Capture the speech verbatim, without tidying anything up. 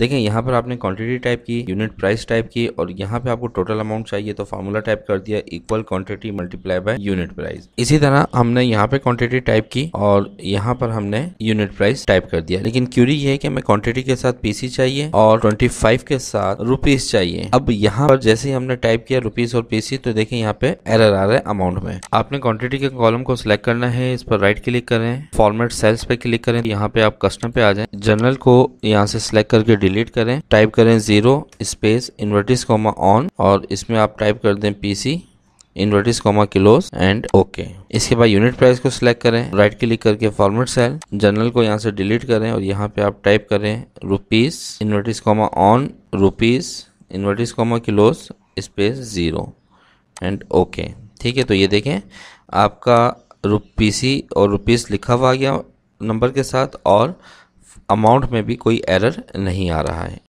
देखें यहाँ पर आपने क्वांटिटी टाइप की, यूनिट प्राइस टाइप की और यहाँ पे आपको टोटल अमाउंट चाहिए तो फार्मूला टाइप कर दिया equal quantity multiply by unit price. इसी तरह हमने यहाँ पे क्वांटिटी टाइप की और यहाँ पर हमने यूनिट प्राइस टाइप कर दिया, लेकिन क्यूरी ये है कि हमें क्वांटिटी के साथ पीसी चाहिए और ट्वेंटी फाइव के साथ रुपीज चाहिए। अब यहाँ पर जैसे ही हमने टाइप किया रुपीज और पीसी तो देखें यहाँ पे एरर आ रहा है अमाउंट में। आपने क्वांटिटी के कॉलम को सिलेक्ट करना है, इस पर राइट क्लिक करें, फॉर्मेट सेल्स पे क्लिक करें, यहाँ पे आप कस्टम पे आ जाए, जनरल को यहाँ से सिलेक्ट करके डिलीट करें, टाइप करें zero space inverted comma on और इसमें आप टाइप कर दें PC inverted comma close and okay. इसके बाद यूनिट प्राइस को सिलेक्ट करें, राइट क्लिक करके फॉर्मेट सेल, जनरल को यहाँ से डिलीट करें और यहाँ पे आप टाइप करें rupees inverted comma on rupees inverted comma close space zero and okay. ठीक है, तो ये देखें आपका पीसी और रुपीस लिखा हुआ आ गया नंबर के साथ और अमाउंट में भी कोई एरर नहीं आ रहा है।